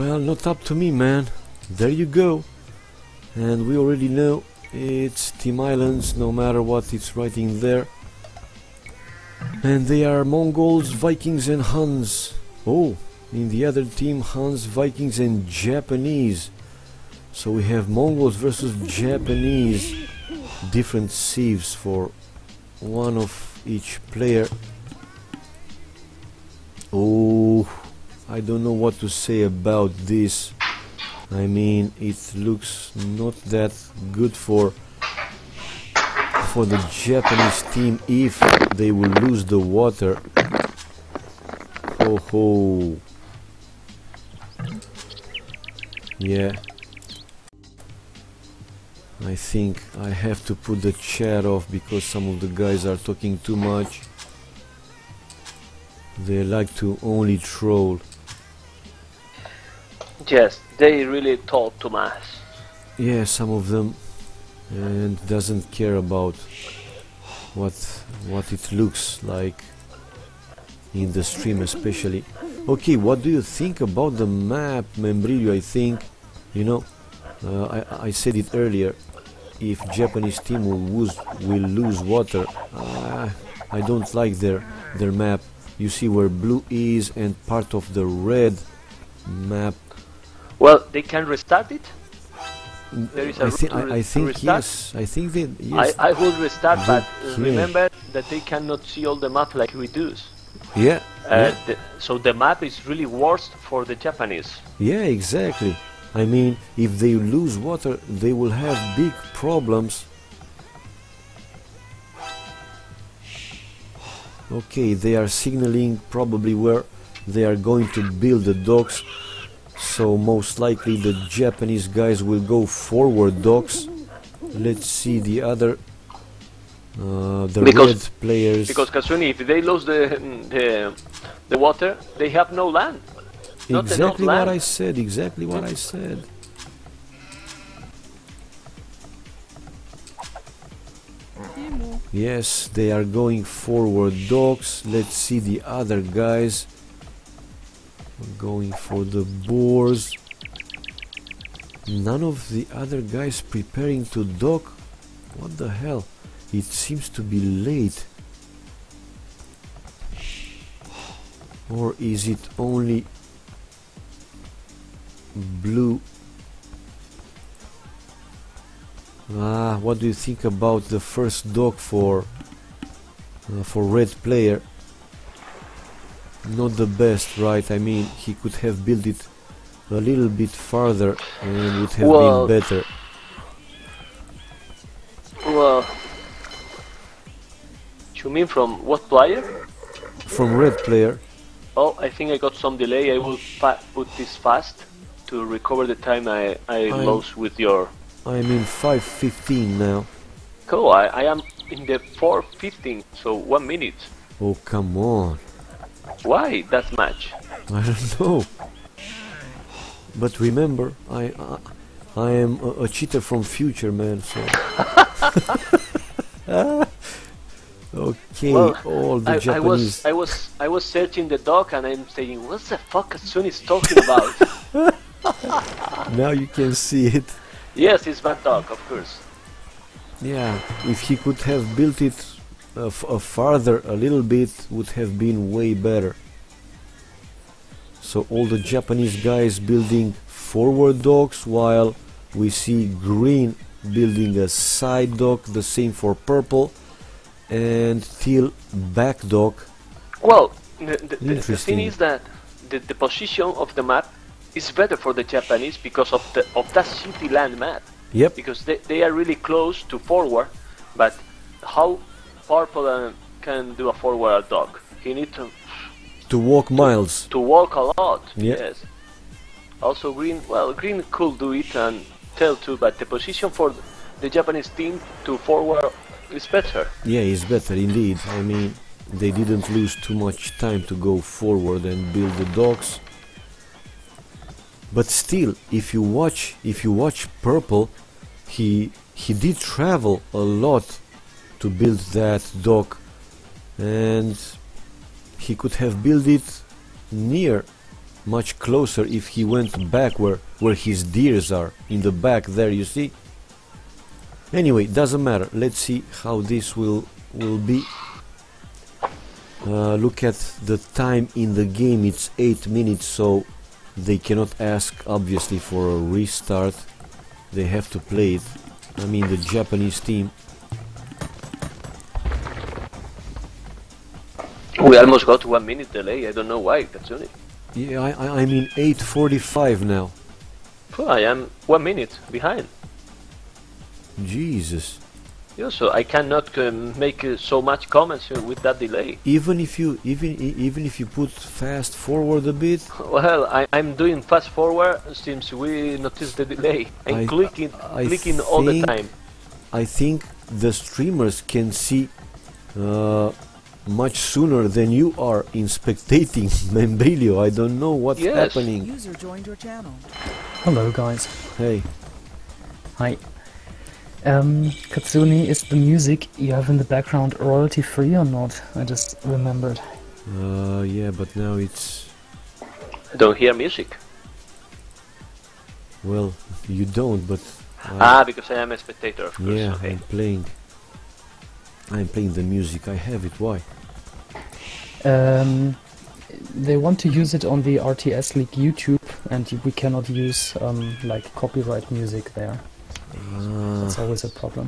Well, not up to me, man. There you go. And we already know it's Team Islands, no matter what it's writing there. And they are Mongols, Vikings and Huns. Oh, in the other team, Huns, Vikings and Japanese. So we have Mongols versus Japanese. Different sieves for one of each player. Oh, I don't know what to say about this. I mean, it looks not that good for the Japanese team if they will lose the water. Ho ho. Yeah. I think I have to put the chat off because some of the guys are talking too much. They like to only troll. Yes, they really talk too much. Yeah, some of them, and doesn't care about what it looks like in the stream especially. Okay, what do you think about the map, Membrillo? I think, you know, I said it earlier, if Japanese team will lose water, I don't like their map. You see where blue is and part of the red map. Well, they can restart it. There is a I think yes. I think they, yes. I will restart, but remember that they cannot see all the map like we do. Yeah. So the map is really worse for the Japanese. Yeah, exactly. I mean, if they lose water, they will have big problems. Okay, they are signaling probably where they are going to build the docks. So most likely the Japanese guys will go forward docks. Let's see the other red players. Because Katsuni, if they lose the water, they have no land. Exactly what I said. Exactly what I said. Yes, they are going forward docks. Let's see the other guys. Going for the boars. None of the other guys preparing to dock. What the hell? It seems to be late. Or is it only blue? Ah, what do you think about the first dock for red player? Not the best, right? I mean, he could have built it a little bit farther and it would have been better. Well, you mean from what player? From red player. Oh, I think I got some delay. I will put this fast to recover the time I lost with your... I'm in 5:15 now. Cool, I am in the 4:15, so 1 minute. Oh, come on. Why that much? I don't know. But remember, I am a cheater from future, man. So. Okay, well, all the Japanese. I was searching the dock, and I'm saying, what the fuck Katsuni is talking about? Now you can see it. Yes, it's my dock, of course. Yeah, if he could have built it farther a little bit, would have been way better. So all the Japanese guys building forward docks, while we see green building a side dock, the same for purple, and teal back dock. Well, the thing is that the position of the map is better for the Japanese because of that city land map. Yep. Because they are really close to forward, but how Purple can do a forward dock? He needs to walk miles. To walk a lot. Yep. Yes. Also green. Well, green could do it and tell too, but the position for the Japanese team to forward is better. Yeah, it's better indeed. I mean, they didn't lose too much time to go forward and build the docks. But still, if you watch Purple, he did travel a lot to build that dock, and he could have built it near much closer if he went back where his deers are, in the back there, you see. Anyway, doesn't matter. Let's see how this will be. Look at the time in the game, it's 8 minutes, so they cannot ask obviously for a restart. They have to play it. I mean, the Japanese team. We almost got 1 minute delay, I don't know why, Katsuni. Yeah, I'm in 8:45 now. Oh, I am 1 minute behind. Jesus. Yeah, so I cannot make so much comments with that delay. Even if you even if you put fast forward a bit. Well, I'm doing fast forward since we noticed the delay. I'm clicking all the time. I think the streamers can see much sooner than you are in spectating Membrillo. I don't know what's happening. User joined your channel. Hello, guys. Hey. Hi. Katsuni, is the music you have in the background royalty free or not? I just remembered. Yeah, but now it's... I don't hear music. Well, you don't, but... because I am a spectator, of course. Yeah, okay. I'm playing the music, I have it, why? They want to use it on the RTS League YouTube, and we cannot use like copyright music there. That's always a problem.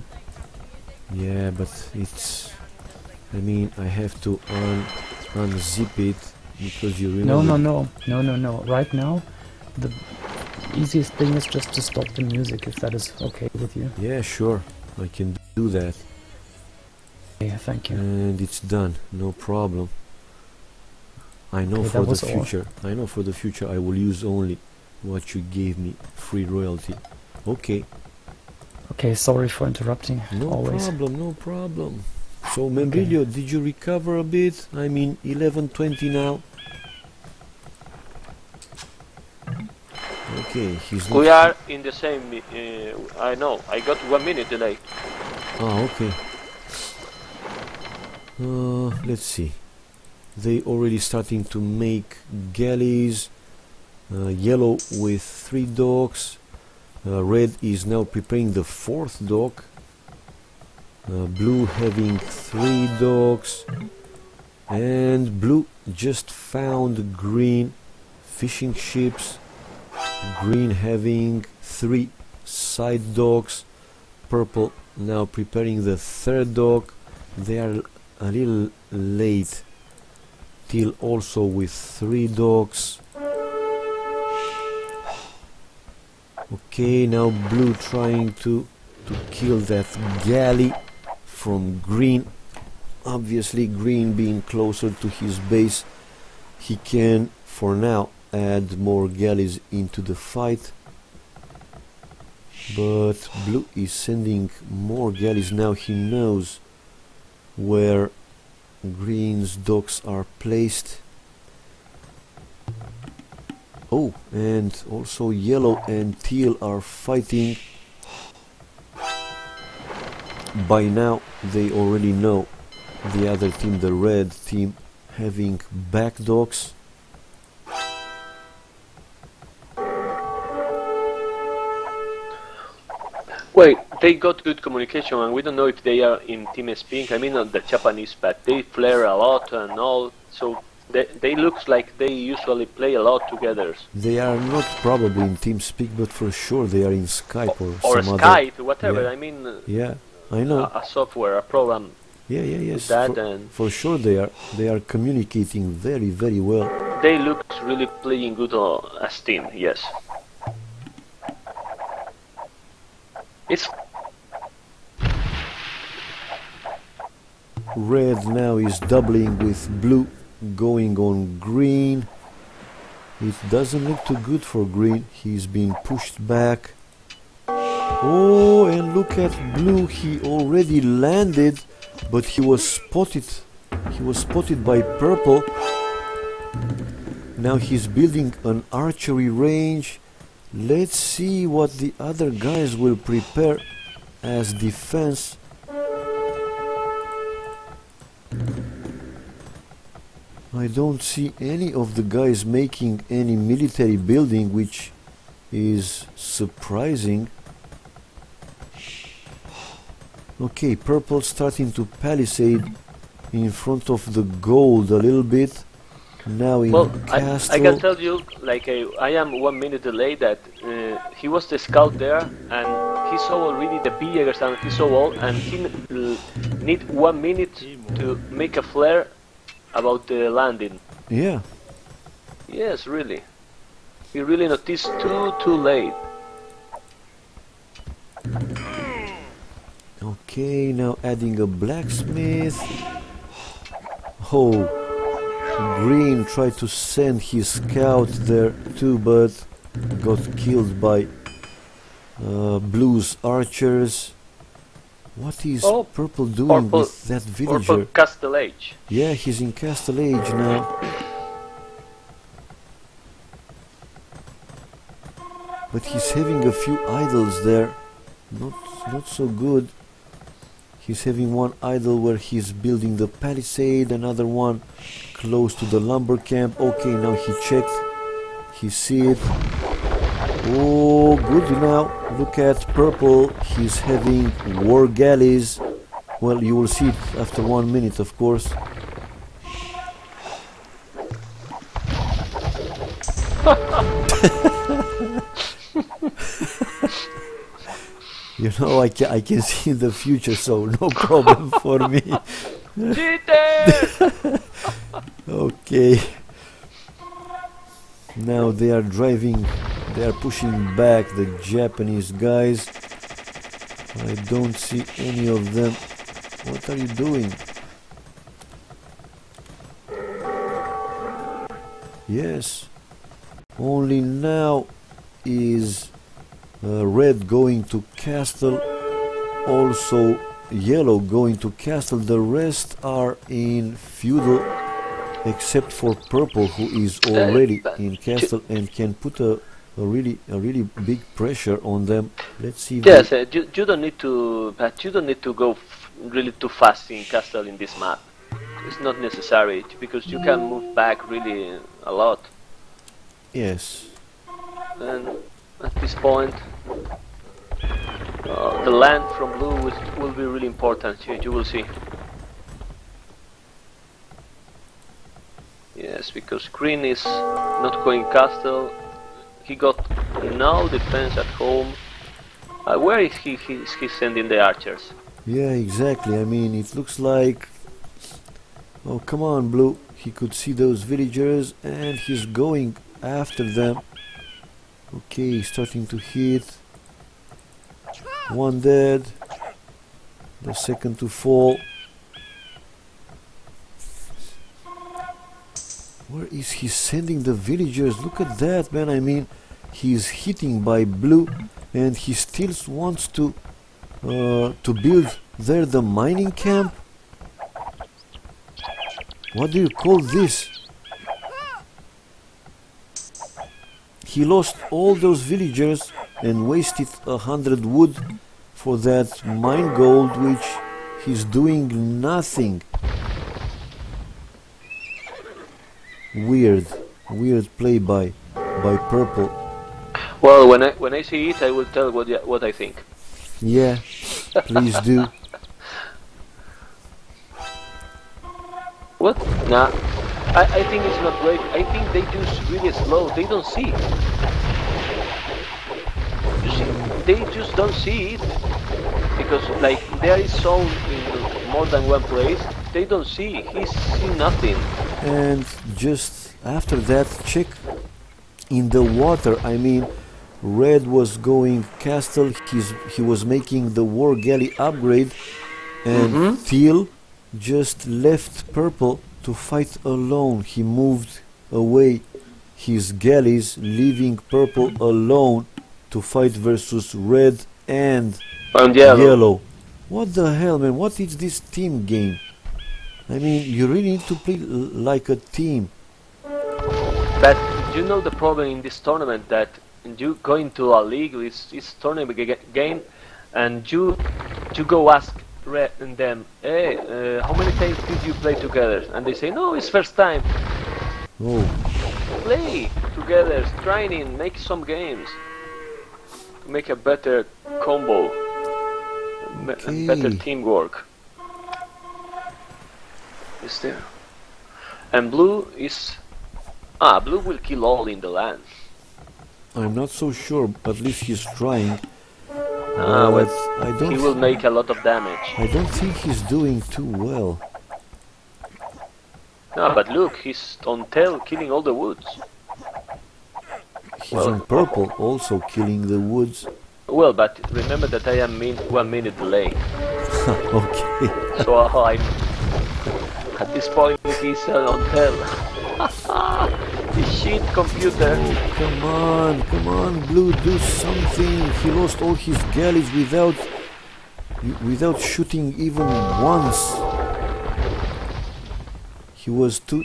Yeah, but it's... I mean, I have to unzip it, because you remember... No. Right now, the easiest thing is just to stop the music, if that is okay with you. Yeah, sure, I can do that. Yeah, thank you. And it's done, no problem. I know for the future. I know for the future I will use only what you gave me, free royalty. Okay. Okay, sorry for interrupting. No problem, no problem. So Membrillo, did you recover a bit? I'm in 11:20 now. Okay, he's... We are in the same... I know, I got 1 minute delay. Ah, okay. Let's see, they already starting to make galleys, yellow with 3 docks, red is now preparing the 4th dock, blue having 3 docks, and blue just found green fishing ships, green having 3 side docks, purple now preparing the 3rd dock, they are a little late, till also with 3 docks. Okay, now blue trying to kill that galley from green. Obviously green being closer to his base, he can for now add more galleys into the fight, but blue is sending more galleys. Now he knows where green's docks are placed. Oh, and also yellow and teal are fighting. By now they already know the other team, the red team, having back docks. Wait, they got good communication, and we don't know if they are in TeamSpeak. I mean, not the Japanese, but they flare a lot and all, so they look like they usually play a lot together. They are not probably in TeamSpeak, but for sure they are in Skype or some Skype, other, whatever. Yeah. I mean, yeah, I know a software, a program. Yeah, yeah, yes. That for sure they are communicating very, very well. They look really playing good as team. Yes. It's red now is doubling with blue, going on green. It doesn't look too good for green. He's been pushed back. Oh, and look at blue. He already landed, but he was spotted. He was spotted by purple. Now he's building an archery range. Let's see what the other guys will prepare as defense. I don't see any of the guys making any military building, which is surprising. Okay, purple starting to palisade in front of the gold a little bit. Now in Castle. I can tell you, like, I am 1 minute delayed, that he was the scout there and he saw already the pillagers and he saw all, and he need 1 minute to make a flare about the landing. Yeah. Yes, really. He really noticed too late. Okay, now adding a blacksmith. Oh. Green tried to send his scout there too, but got killed by blue's archers. What is purple doing with that villager? Purple Castle Age. Yeah, he's in Castle Age now. But he's having a few idols there. Not so good. He's having one idol where he's building the palisade, another one close to the lumber camp. Okay, now he checked. He see it. Oh, good now. Look at purple. He's having war galleys. Well, you will see it after 1 minute, of course. You know, I can see the future, so no problem for me. Okay. Now they are driving, they are pushing back the Japanese guys. I don't see any of them. What are you doing? Yes. Only now is red going to castle, also yellow going to castle. The rest are in feudal, except for purple, who is already in castle and can put a really big pressure on them. Let's see. Yes, you don't need to, but you don't need to go really too fast in castle in this map. It's not necessary because you can move back really a lot. Yes. And at this point, the land from blue will be really important. You will see. Yes, because green is not going castle. He got no defense at home. Where is he? He's sending the archers. Yeah, exactly. I mean, it looks like. Oh, come on, blue. He could see those villagers, and he's going after them. Okay, starting to hit. One dead. The second to fall. Where is he sending the villagers? Look at that, man. I mean, he's hitting by blue, and he still wants to build there the mining camp. What do you call this? He lost all those villagers and wasted 100 wood for that mine gold, which he's doing nothing. Weird play by purple. Well, when I see it, I will tell what I think. Yeah, please do. What? Nah. I think it's not great. I think they just really slow. They don't see. You see, they just don't see it because, like, there is so in more than one place. They don't see. He see nothing. And just after that, check in the water. I mean, red was going castle. He was making the war galley upgrade, and teal just left purple to fight alone. He moved away his galleys, leaving purple alone to fight versus red and yellow. What the hell, man? What is this team game? I mean, you really need to play like a team. But you know the problem in this tournament, that you go into a league, it's tournament game, and you go ask and them, hey, how many times did you play together? And they say, no, it's first time. Oh. Play together, training, make some games. Make a better combo, okay, and better teamwork. Is there? And blue is... Ah, blue will kill all in the land. I'm not so sure, but at least he's trying. Ah, well, I don't, he will make a lot of damage. I don't think he's doing too well. No, but look, he's on tail killing all the woods. He's well, on purple also killing the woods. Well, but remember that I am 1 minute delayed. Okay. So I'm... At this point he's on tail. This shit computer. Oh, come on, Blue, do something. He lost all his galleys without shooting even once. He was too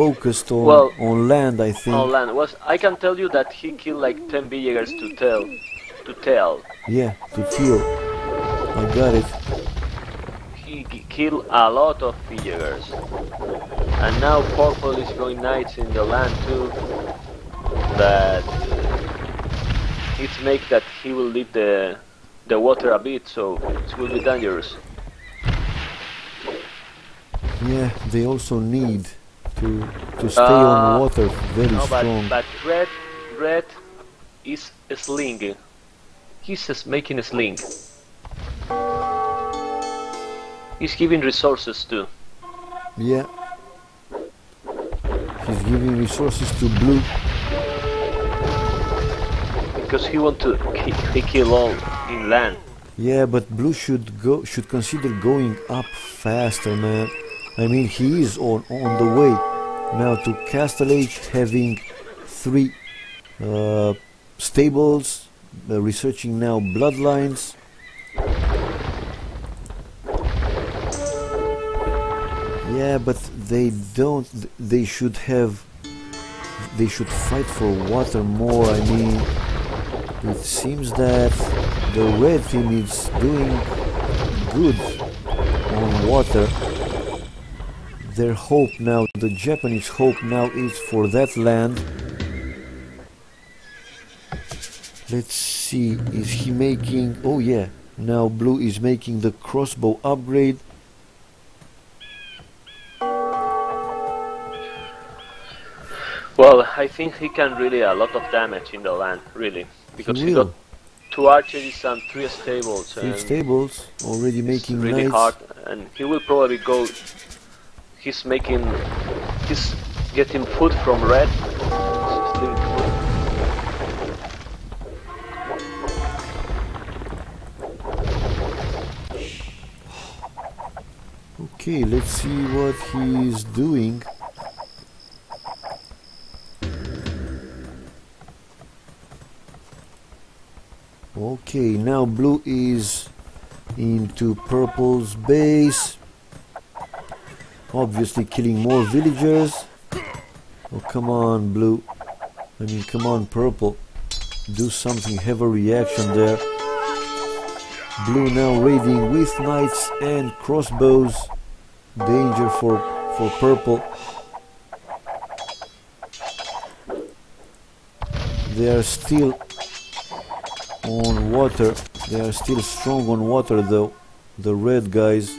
focused on well, on land, I think. On land was. I can tell you that he killed like 10 villagers to tell. Yeah, to tell. I got it. He killed a lot of villagers. And now purple is going knights in the land too, but it makes that he will leave the water a bit, so it will be dangerous. Yeah, they also need to stay on water very strong. But red is a sling. He's just making a sling. He's giving resources too. Yeah. He's giving resources to blue because he wants to kill all in land. Yeah, but blue should consider going up faster, man. I mean, he is on the way now to Castellage, having 3 stables, researching now bloodlines. Yeah, but they don't. They should have. They should fight for water more. I mean, it seems that the red team is doing good on water. Their hope now, the Japanese hope now, is for that land. Let's see. Is he making? Oh yeah. Now blue is making the crossbow upgrade. Well, I think he can really a lot of damage in the land, really, because he got 2 archeries and 3 stables. 3 stables already making really knights. Hard, and he will probably go. He's making, he's getting food from red. Okay, let's see what he's doing. Okay, now blue is into purple's base, obviously killing more villagers. Oh, come on, blue. I mean, come on, purple. Do something, have a reaction there. Blue now raiding with knights and crossbows. Danger for purple. They are still on water. They are still strong on water though, the red guys.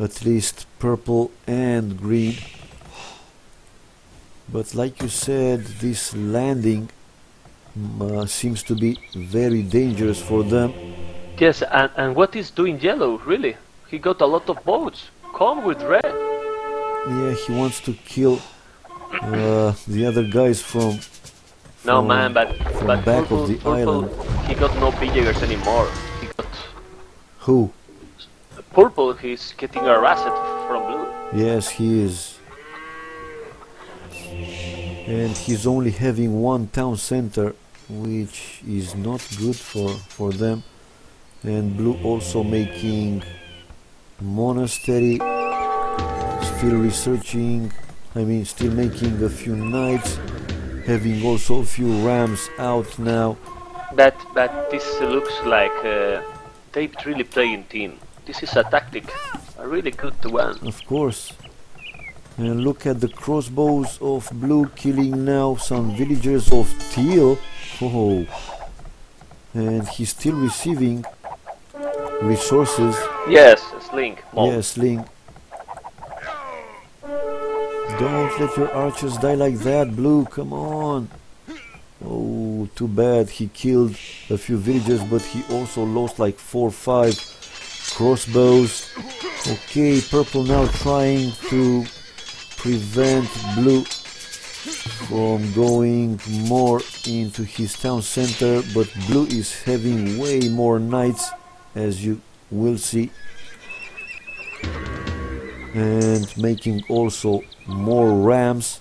At least purple and green. But like you said, this landing seems to be very dangerous for them. Yes, and what is doing yellow, really? He got a lot of boats. Come with red. Yeah, he wants to kill the other guys from... No man, but back purple, of the purple, island. He got no villagers anymore. He got who? Purple. He's getting harassed from blue. Yes, he is. And he's only having 1 town center, which is not good for them. And blue also making monastery, still researching. I mean, still making a few knights. Having also a few rams out now. But this looks like They really play in team. This is a tactic, a really good one. Of course. And look at the crossbows of blue killing now some villagers of teal. Oh, and he's still receiving resources. Yes, Link. Yes, Link. Don't let your archers die like that, Blue. Come on. Oh, too bad. He killed a few villagers, but he also lost like 4 or 5 crossbows. Okay, Purple now trying to prevent Blue from going more into his town center, but Blue is having way more knights, as you will see, and making also more rams.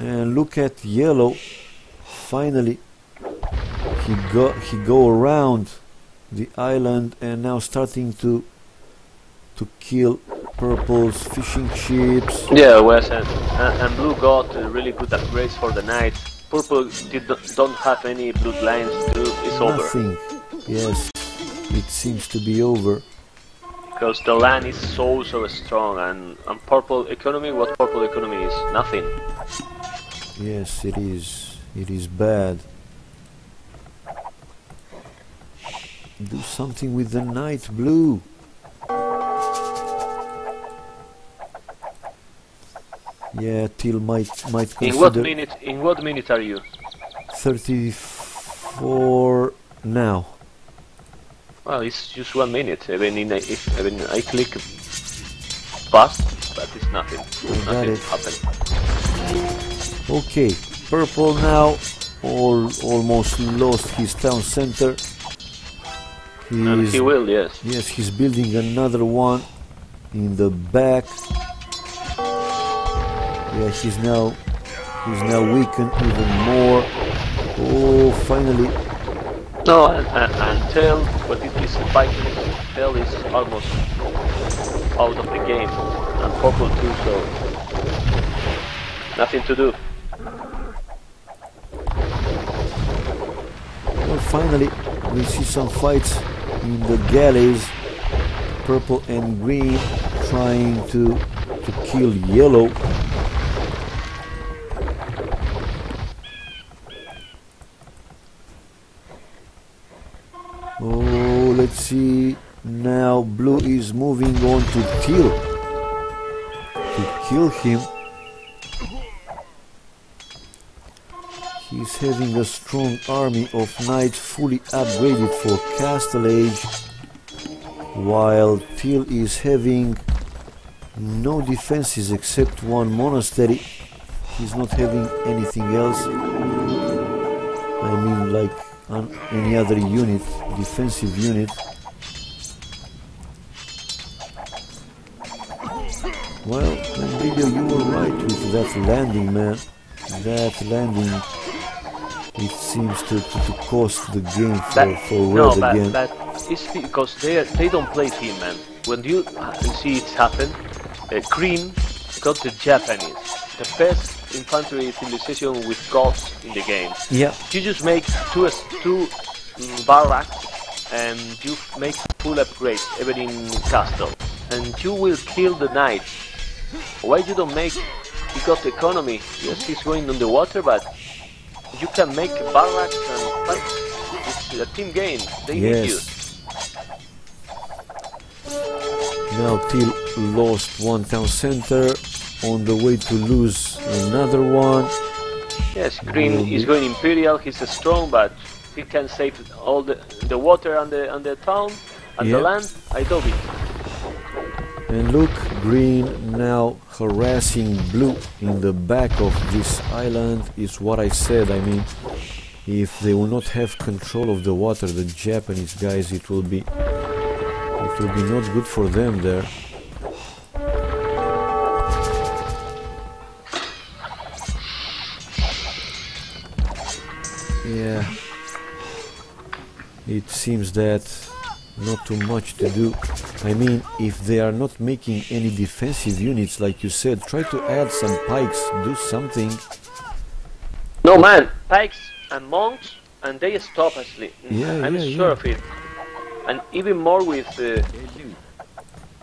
And look at Yellow, finally he go around the island and now starting to kill Purple's fishing ships. Yeah, well said. And Blue got really good upgrades for the night. Purple don't have any bloodlines too. It's nothing. Over. Yes, it seems to be over. Because the land is so strong, and Purple economy, what Purple economy is? Nothing. Yes, it is. It is bad. Do something with the night, Blue. Yeah, Teal might consider. In what minute are you? 34 now. Well, it's just 1 minute. Even I click past, but it's nothing. Nothing happened. Okay, Purple now almost lost his town center. He will, yes. Yes, he's building another one in the back. Yeah, he's now weakened even more. Oh, finally. No, and Tail, but it is fighting. Tail is almost out of the game, and Purple too, so nothing to do. Well, finally, we see some fights in the galleys. Purple and Green trying to kill Yellow. Oh, let's see, now Blue is moving on to Teal to kill him. He's having a strong army of knights fully upgraded for Castle Age, while Teal is having no defenses except one monastery. He's not having anything else, I mean like on any other unit, defensive unit. Well, Membrillo, you were right with that landing, man. That landing, it seems to cost the game for Red again. No, but it's because they don't play team, man. When you see it happen, Green got the Japanese, the best infantry civilization with gods in the game. Yeah. You just make two barracks and you make full upgrades even in castle, and you will kill the knights. Why you don't make? You got economy. Yes, he's going on the water, but you can make barracks and fight. It's a team game. They need you. Now Teal lost one town center. On the way to lose another one. Yes, Green is going imperial. He's strong, but he can save all the water and the town and the land. I doubt it. And look, Green now harassing Blue in the back of this island is what I said. I mean, if they will not have control of the water, the Japanese guys, it will be not good for them there. Yeah, it seems that not too much to do. I mean, if they are not making any defensive units, like you said, try to add some pikes, do something. No, man, pikes and monks and they stop asleep. Yeah, I'm sure of it. And even more with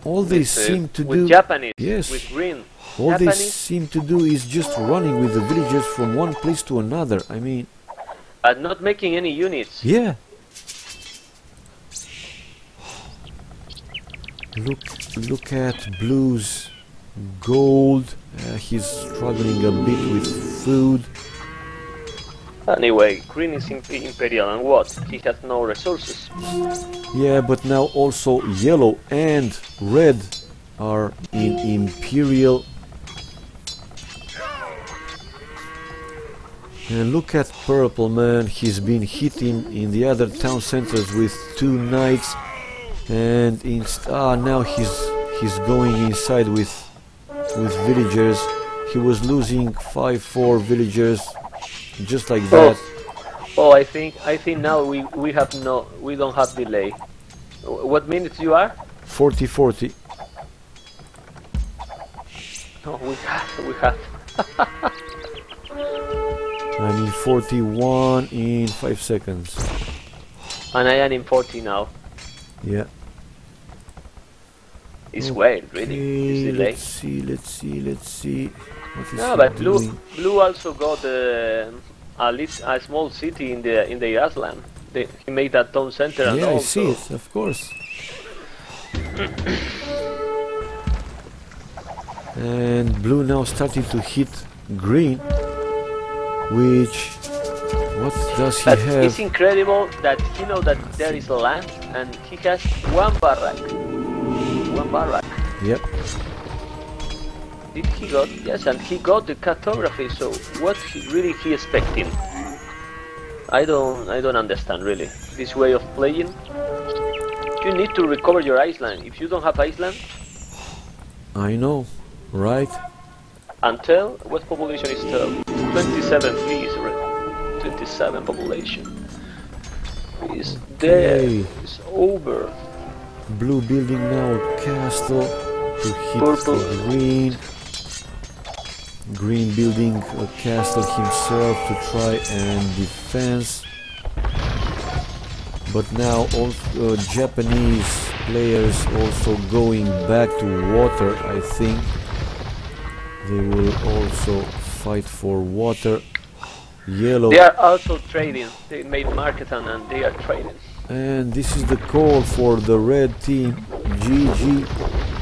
all they seem to do. Japanese, yes. With green. All Japanese. They seem to do is just running with the villagers from one place to another. I mean, but not making any units. Yeah. Look at Blue's gold. He's struggling a bit with food. Anyway, Green is imperial and what? He has no resources. Yeah, but now also Yellow and Red are in imperial. And look at Purple, man. He's been hitting in the other town centers with two knights. And now he's going inside with villagers. He was losing 5-4 villagers just like that. Oh, I think now we don't have delay. What minutes you are? 40-40. No, we have. I mean 41 in 5 seconds. And I am in 40 now. Yeah. It's weird, really. This delay. Let's see. No, but Blue also got a small city in the Aslan. He made that town center. Yeah, and all, I see it, of course. And Blue now starting to hit Green, which what does he have? It's incredible that you know that there is land and he has one barrack. One barrack. Yep. Did he got? Yes, and he got the cartography. So what really he expecting? I don't understand really this way of playing. You need to recover your island. If you don't have island, I know, right? Until what population is still? 27, please. 27 population is there. Okay. It's over. Blue building now castle to hit Purple. Green building a castle himself to try and defense. But now all Japanese players also going back to water. I think they will also fight for water. Yellow. They are also trading. They made market and they are trading. And this is the call for the red team. GG.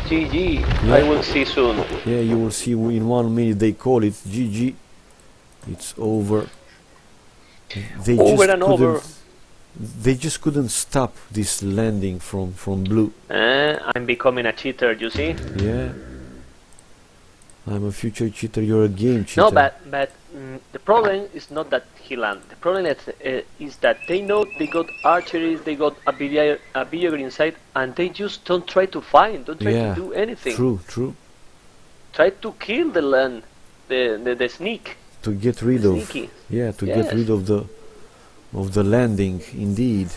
GG. Yeah. I will see soon. Yeah, you will see in 1 minute. They call it GG. It's over. They over and over. They just couldn't stop this landing from Blue. I'm becoming a cheater. You see? Yeah. I'm a future cheater. You're a game cheater. No, but the problem is not that he landed. The problem is that they know they got archeries, they got a villager inside, and they just don't try to find, don't try to do anything. True. Try to kill the land, the sneak. To get rid of. Yeah, get rid of the landing, indeed.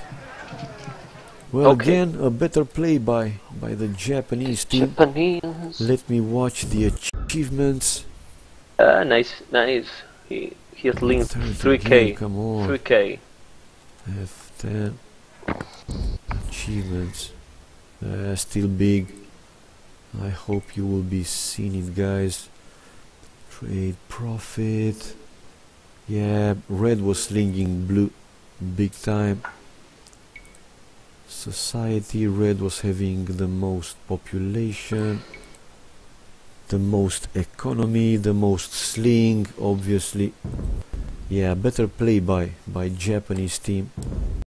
Well, again, a better play by the Japanese team. Let me watch the achievements. Nice. He has linked 3K. Come on. 3K. F10. Achievements. Still big. I hope you will be seeing it, guys. Trade profit. Yeah, Red was slinging Blue big time. Society, Red was having the most population, the most economy, the most sling, obviously. Yeah, better play by Japanese team.